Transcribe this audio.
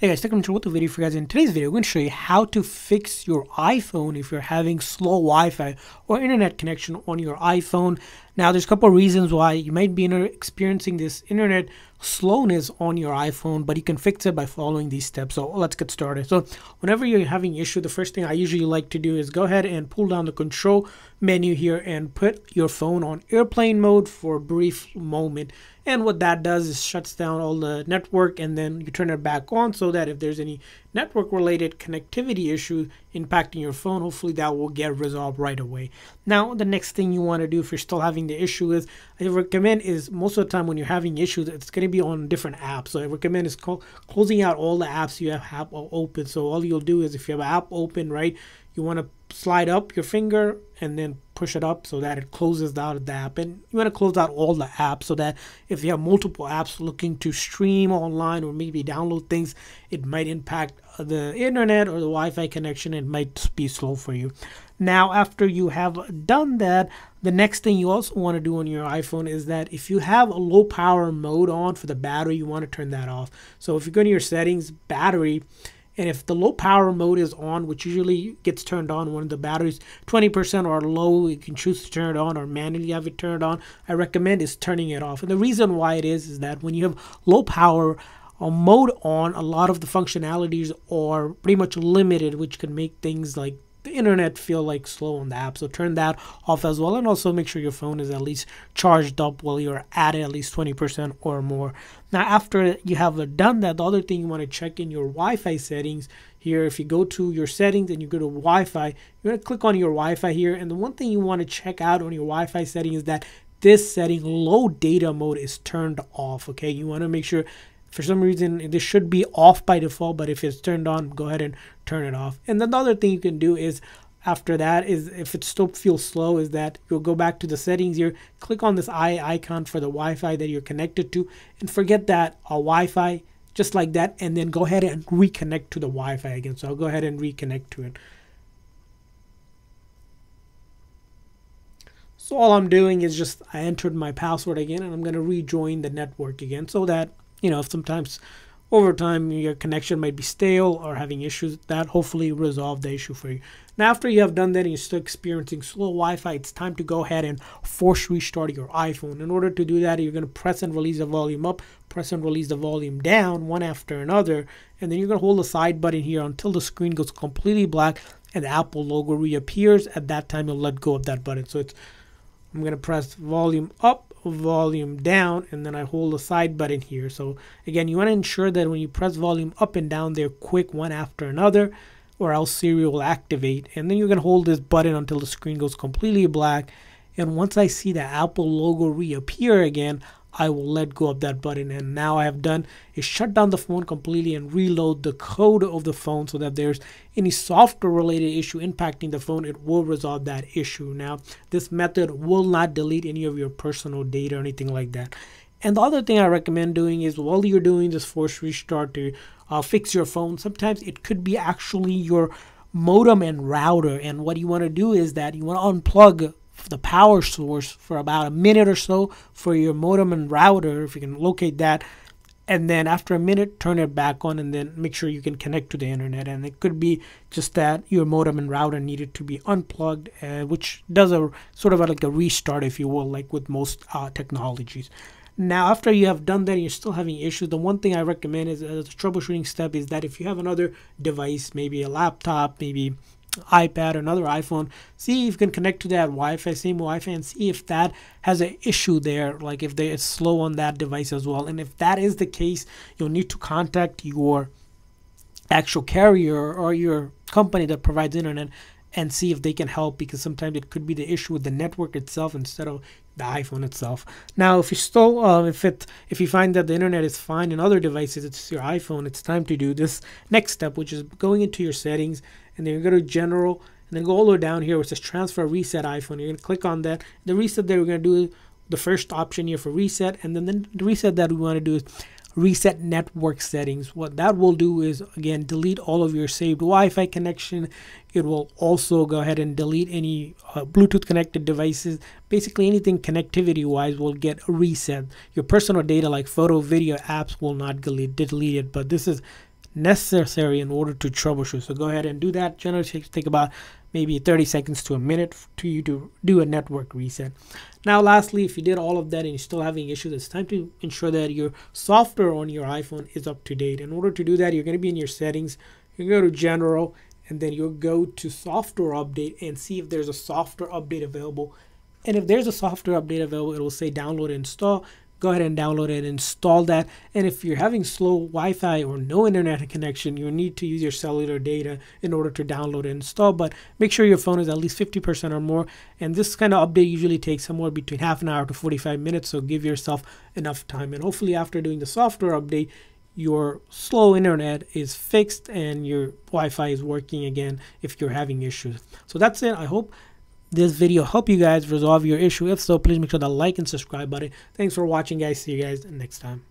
Hey guys, welcome to another video for you guys. In today's video, I'm going to show you how to fix your iPhone if you're having slow Wi-Fi or internet connection on your iPhone. Now, there's a couple of reasons why you might be experiencing this internet slowness on your iPhone, but you can fix it by following these steps. So let's get started. So whenever you're having an issue, the first thing I usually like to do is go ahead and pull down the control menu here and put your phone on airplane mode for a brief moment. And what that does is shuts down all the network, and then you turn it back on so that if there's any network related connectivity issue impacting your phone, hopefully that will get resolved right away. Now, the next thing you want to do if you're still having the issue is, I recommend is most of the time when you're having issues, it's going to be on different apps. So I recommend is closing out all the apps you have open. So all you'll do is if you have an app open, right, you want to slide up your finger and then push it up so that it closes out the app. And you want to close out all the apps so that if you have multiple apps looking to stream online or maybe download things, it might impact the internet or the Wi-Fi connection. It might be slow for you. Now, after you have done that, the next thing you also want to do on your iPhone is that if you have a low power mode on for the battery, you want to turn that off. So if you go to your settings, battery, and if the low power mode is on, which usually gets turned on when the battery's 20% or low, you can choose to turn it on or manually have it turned on. I recommend is turning it off. And the reason why it is that when you have low power mode on, a lot of the functionalities are pretty much limited, which can make things like the internet feel like slow on the app. So turn that off as well, and also make sure your phone is at least charged up while you're at least 20% or more. Now, after you have done that, the other thing you want to check in your Wi-Fi settings here. If you go to your settings and you go to Wi-Fi, you're going to click on your Wi-Fi here, and the one thing you want to check out on your Wi-Fi setting is that this setting, low data mode, is turned off. Okay, you want to make sure. For some reason, this should be off by default, but if it's turned on, go ahead and turn it off. And then the other thing you can do is, after that, is if it still feels slow, is that you'll go back to the settings here, click on this eye icon for the Wi-Fi that you're connected to, and forget that Wi-Fi, just like that, and then go ahead and reconnect to the Wi-Fi again. So I'll go ahead and reconnect to it. So all I'm doing is just, I entered my password again, and I'm going to rejoin the network again so that, you know, if sometimes over time your connection might be stale or having issues, that hopefully resolve the issue for you. Now, after you have done that and you're still experiencing slow Wi-Fi, it's time to go ahead and force restart your iPhone. In order to do that, you're going to press and release the volume up, press and release the volume down, one after another, and then you're going to hold the side button here until the screen goes completely black and the Apple logo reappears. At that time, you'll let go of that button. So it's, I'm going to press volume up, volume down, and then I hold the side button here. So again, you want to ensure that when you press volume up and down, they're quick one after another, or else Siri will activate. And then you're going to hold this button until the screen goes completely black, and once I see the Apple logo reappear again, I will let go of that button. And now I have done is shut down the phone completely and reload the code of the phone so that there's any software related issue impacting the phone, it will resolve that issue. Now, this method will not delete any of your personal data or anything like that. And the other thing I recommend doing is while you're doing this force restart to fix your phone, sometimes it could be actually your modem and router. And what you want to do is that you want to unplug the power source for about a minute or so for your modem and router, if you can locate that, and then after a minute turn it back on and then make sure you can connect to the internet. And it could be just that your modem and router needed to be unplugged, which does a sort of like a restart, if you will, like with most technologies. Now, after you have done that and you're still having issues, the one thing I recommend is as a troubleshooting step is that if you have another device, maybe a laptop, maybe iPad, another iPhone, see if you can connect to that Wi-Fi, same Wi-Fi, and see if that has an issue there, like if it's slow on that device as well. And if that is the case, you'll need to contact your actual carrier or your company that provides internet and see if they can help, because sometimes it could be the issue with the network itself instead of the iPhone itself. Now, if you still if you find that the internet is fine in other devices, it's your iPhone, it's time to do this next step, which is going into your settings, and then you go to general, and then go all the way down here where it says transfer reset iPhone. You're going to click on that. The reset that we're going to do, the first option here for reset, and then the reset that we want to do is reset network settings. What that will do is, again, delete all of your saved Wi-Fi connection. It will also go ahead and delete any Bluetooth connected devices. Basically anything connectivity wise will get reset. Your personal data like photo, video, apps will not get deleted, but this is necessary in order to troubleshoot. So go ahead and do that. Generally take about maybe 30 seconds to a minute to you to do a network reset. Now lastly, if you did all of that and you're still having issues, it's time to ensure that your software on your iPhone is up to date. In order to do that, you're going to be in your settings, you go to general, and then you'll go to software update and see if there's a software update available. And if there's a software update available, it will say download and install. Go ahead and download and install that. And if you're having slow Wi-Fi or no internet connection, you need to use your cellular data in order to download and install. But make sure your phone is at least 50% or more. And this kind of update usually takes somewhere between half an hour to 45 minutes. So give yourself enough time. And hopefully after doing the software update, your slow internet is fixed and your Wi-Fi is working again if you're having issues. So that's it. I hope this video helped you guys resolve your issue. If so, please make sure to like and subscribe button. Thanks for watching, guys. See you guys next time.